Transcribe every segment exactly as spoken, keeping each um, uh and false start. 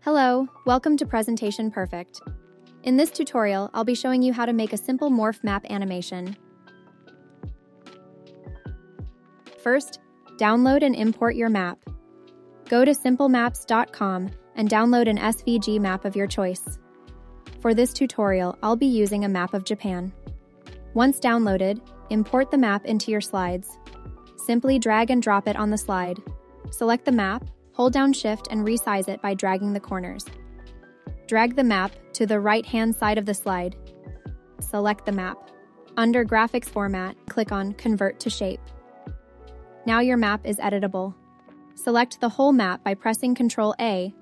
Hello, welcome to Presentation Perfect. In this tutorial, I'll be showing you how to make a simple morph map animation. First, download and import your map. Go to simple maps dot com and download an S V G map of your choice. For this tutorial, I'll be using a map of Japan. Once downloaded, import the map into your slides. Simply drag and drop it on the slide. Select the map, hold down Shift and resize it by dragging the corners. Drag the map to the right-hand side of the slide. Select the map. Under Graphics Format, click on Convert to Shape. Now your map is editable. Select the whole map by pressing control A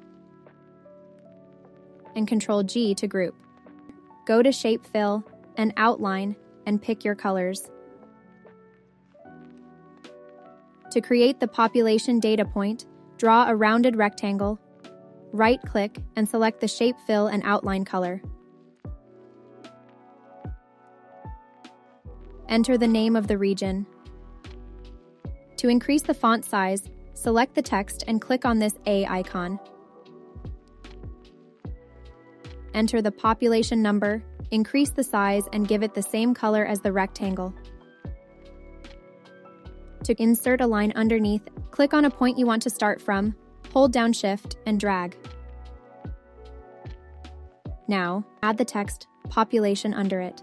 and control G to group. Go to Shape Fill and Outline and pick your colors. To create the population data point, draw a rounded rectangle, right-click and select the Shape Fill and Outline color. Enter the name of the region. To increase the font size, select the text and click on this A icon. Enter the population number, increase the size and give it the same color as the rectangle. To insert a line underneath, click on a point you want to start from, hold down Shift and drag. Now, add the text, population under it.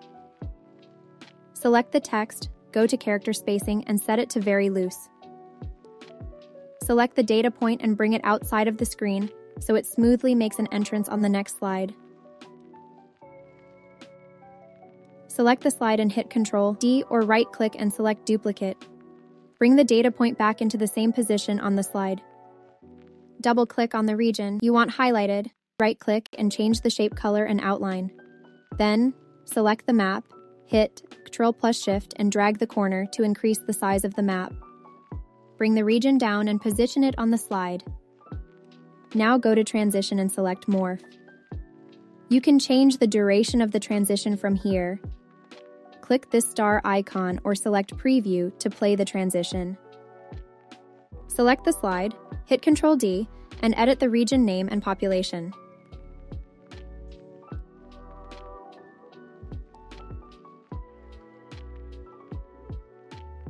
Select the text, go to character spacing and set it to very loose. Select the data point and bring it outside of the screen so it smoothly makes an entrance on the next slide. Select the slide and hit control D or right-click and select Duplicate. Bring the data point back into the same position on the slide. Double-click on the region you want highlighted, right-click and change the shape color and outline. Then, select the map, hit control plus shift and drag the corner to increase the size of the map. Bring the region down and position it on the slide. Now go to Transition and select Morph. You can change the duration of the transition from here. Click this star icon or select Preview to play the transition. Select the slide, hit control D, and edit the region name and population.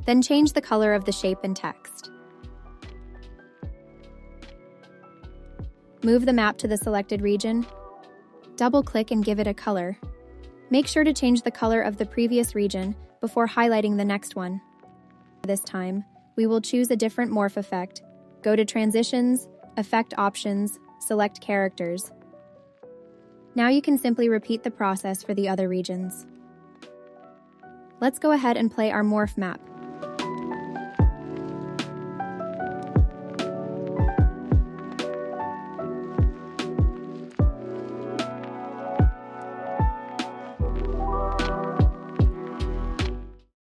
Then change the color of the shape and text. Move the map to the selected region. Double-click and give it a color. Make sure to change the color of the previous region before highlighting the next one. This time, we will choose a different morph effect. Go to Transitions, Effect Options, select Characters. Now you can simply repeat the process for the other regions. Let's go ahead and play our morph map.